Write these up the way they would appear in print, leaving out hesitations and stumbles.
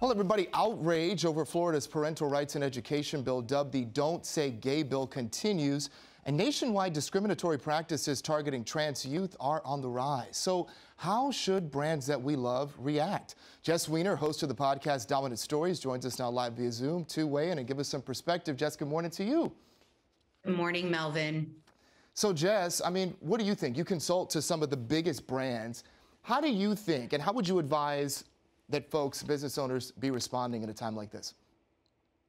Well, everybody, outrage over Florida's parental rights and education bill, dubbed the Don't Say Gay bill, continues, and nationwide discriminatory practices targeting trans youth are on the rise. So how should brands that we love react? Jess Weiner, host of the podcast Dominant Stories, joins us now live via Zoom to weigh in and give us some perspective. Jess, good morning to you. Good morning, Melvin. So, Jess, I mean, what do you think? You consult to some of the biggest brands. How do you think, and how would you advise that folks, business owners, be responding at a time like this?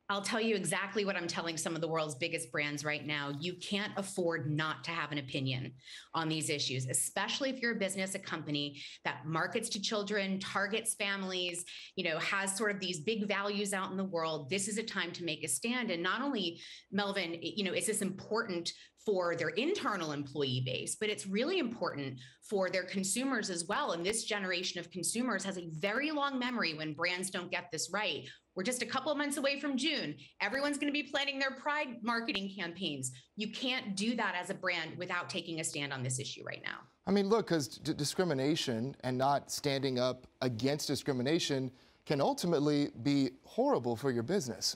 I'll tell you exactly what I'm telling some of the world's biggest brands right now. You can't afford not to have an opinion on these issues, especially if you're a business, a company that markets to children, targets families, you know, has sort of these big values out in the world. This is a time to make a stand. And not only, Melvin, you know, is this important for their internal employee base, but it's really important for their consumers as well. And this generation of consumers has a very long memory when brands don't get this right. We're just a couple of months away from June. Everyone's going to be planning their Pride marketing campaigns. You can't do that as a brand without taking a stand on this issue right now. I mean, look, because discrimination and not standing up against discrimination can ultimately be horrible for your business.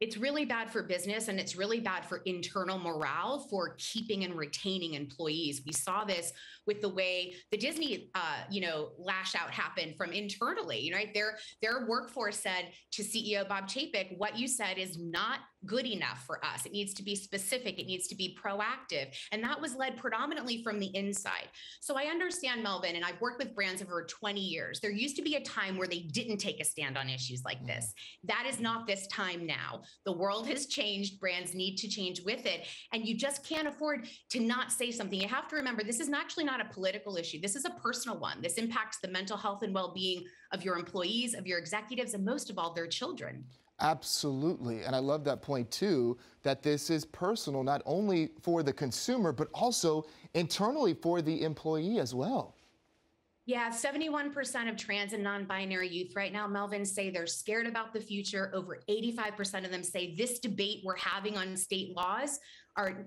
It's really bad for business, and it's really bad for internal morale, for keeping and retaining employees. We saw this with the way the Disney, you know, lash out happened from internally, right? Their workforce said to CEO Bob Chapek, what you said is not good enough for us. It needs to be specific. It needs to be proactive. And that was led predominantly from the inside. So I understand, Melvin, and I've worked with brands over 20 years. There used to be a time where they didn't take a stand on issues like this. That is not this time now. The world has changed. Brands need to change with it. And you just can't afford to not say something. You have to remember, this is actually not a political issue. This is a personal one. This impacts the mental health and well-being of your employees, of your executives, and most of all, their children. Absolutely. And I love that point, too, that this is personal, not only for the consumer, but also internally for the employee as well. Yeah, 71% of trans and non-binary youth right now, Melvin, say they're scared about the future. Over 85% of them say this debate we're having on state laws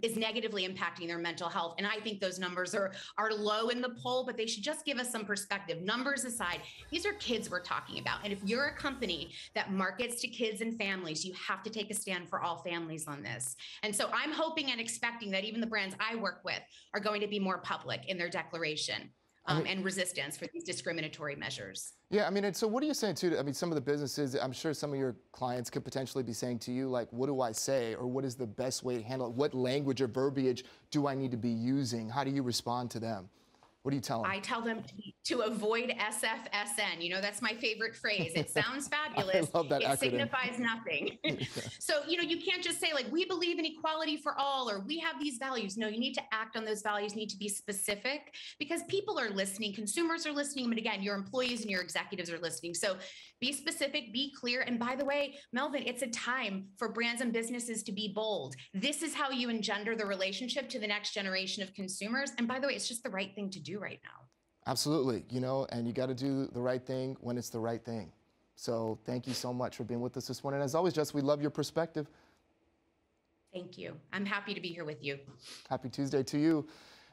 is negatively impacting their mental health. And I think those numbers are low in the poll, but they should just give us some perspective. Numbers aside, these are kids we're talking about. And if you're a company that markets to kids and families, you have to take a stand for all families on this. And so I'm hoping and expecting that even the brands I work with are going to be more public in their declaration. And resistance for these discriminatory measures. Yeah, I mean, and so what are you saying to, I mean, some of the businesses, I'm sure some of your clients could potentially be saying to you, like, what do I say? Or what is the best way to handle it? What language or verbiage do I need to be using? How do you respond to them? What do you tell them? I tell them to avoid SFSN. You know, that's my favorite phrase. It sounds fabulous. I love that acronym. Signifies nothing. So, you know, you can't just say, like, we believe in equality for all, or we have these values. No, you need to act on those values, you need to be specific, because people are listening, consumers are listening, but again, your employees and your executives are listening. So be specific, be clear. And by the way, Melvin, it's a time for brands and businesses to be bold. This is how you engender the relationship to the next generation of consumers. And by the way, it's just the right thing to do right now. Absolutely, you know, and you got to do the right thing when it's the right thing. So thank you so much for being with us this morning. As always, Jess, we love your perspective. Thank you. I'm happy to be here with you. Happy Tuesday to you.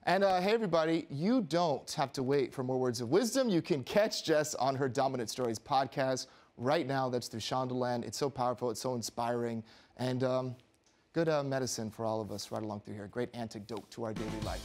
And hey, everybody, you don't have to wait for more words of wisdom. You can catch Jess on her Dominant Stories podcast right now. That's through Shondaland. It's so powerful. It's so inspiring. And good medicine for all of us right along through here. Great antidote to our daily life.